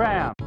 program.